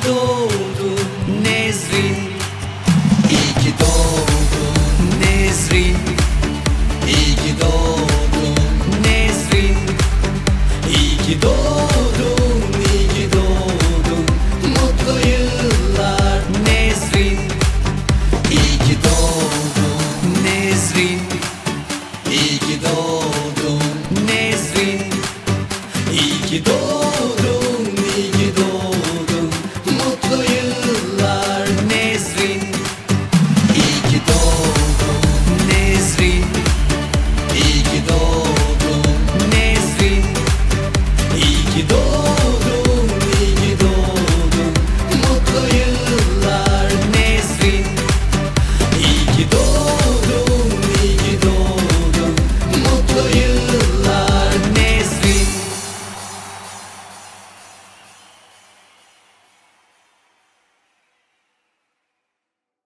do